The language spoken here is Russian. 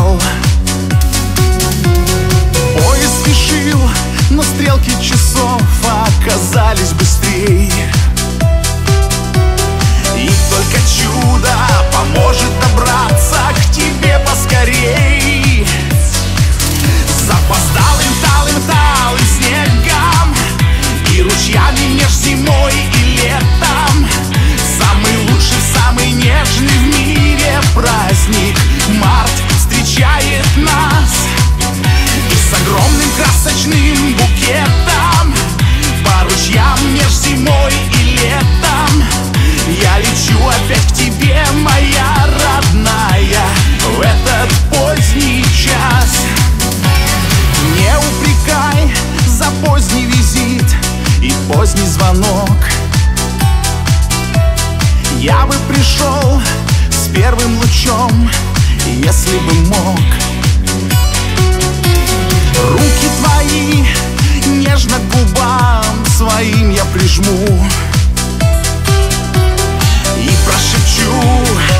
упал. Поезд спешил, но стрелки часов оказались быстрее. И только чудо поможет добраться к тебе поскорей. Запоздалым, талым снегом и ручьями меж зимой и летом. Самый лучший, самый нежный в мире праздник март встречает нас. И с огромным красочным букетом по ручьям меж зимой и летом я лечу опять к тебе, моя родная, в этот поздний час. Не упрекай за поздний визит и поздний звонок. Я бы пришел с первым лучом, если бы мог. Руки твои нежно к губам своим я прижму и прошепчу: